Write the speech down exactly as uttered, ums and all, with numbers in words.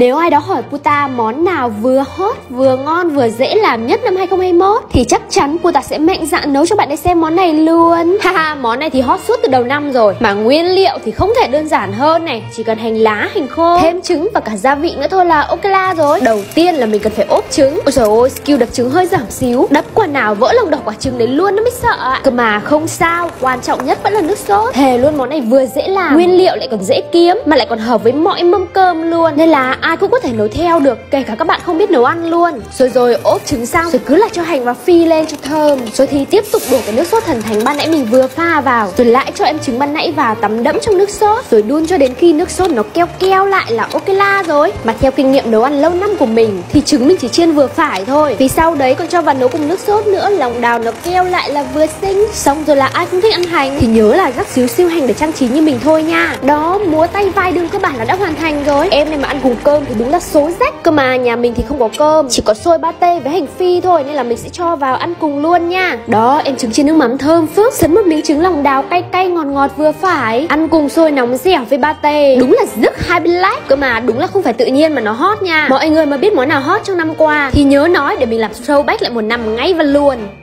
Nếu ai đó hỏi Puta món nào vừa hot, vừa ngon, vừa dễ làm nhất năm hai không hai mốt thì chắc chắn Puta sẽ mạnh dạn nấu cho bạn ấy xem món này luôn. Haha, món này thì hot suốt từ đầu năm rồi. Mà nguyên liệu thì không thể đơn giản hơn này. Chỉ cần hành lá, hành khô, thêm trứng và cả gia vị nữa thôi là ok la rồi. Đầu tiên là mình cần phải ốp trứng. Ôi trời ơi, skill đập trứng hơi giảm xíu. Đập quả nào vỡ lòng đỏ quả trứng đấy luôn, nó mới sợ ạ. Cơ mà không sao, quan trọng nhất vẫn là nước sốt. Thề luôn, món này vừa dễ làm, nguyên liệu lại còn dễ kiếm, mà lại còn hợp với mọi mâm cơm luôn. Nên là ai cũng có thể nấu theo được, kể cả các bạn không biết nấu ăn luôn. Rồi rồi ốp trứng xong, rồi cứ là cho hành và phi lên cho thơm. Rồi thì tiếp tục đổ cái nước sốt thần thánh ban nãy mình vừa pha vào. Rồi lại cho em trứng ban nãy vào, tắm đẫm trong nước sốt. Rồi đun cho đến khi nước sốt nó keo keo lại là ok la rồi. Mà theo kinh nghiệm nấu ăn lâu năm của mình thì trứng mình chỉ chiên vừa phải thôi. Vì sau đấy còn cho vào nấu cùng nước sốt nữa, lòng đào nó keo lại là vừa xinh. Xong rồi là ai cũng thích ăn hành thì nhớ là rắc xíu siêu hành để trang trí như mình thôi nha. Đó, múa tay vai đương cơ bản là đã hoàn thành rồi. Em này mà ăn cùng cơm thì đúng là số rách. Cơ mà nhà mình thì không có cơm, chỉ có xôi pate với hành phi thôi, nên là mình sẽ cho vào ăn cùng luôn nha. Đó, em trứng chiên nước mắm thơm phức, sấn một miếng trứng lòng đào cay cay ngọt ngọt vừa phải, ăn cùng xôi nóng dẻo với pate. Đúng là rất highlight. Cơ mà đúng là không phải tự nhiên mà nó hot nha. Mọi người mà biết món nào hot trong năm qua thì nhớ nói để mình làm throwback lại một năm ngay và luôn.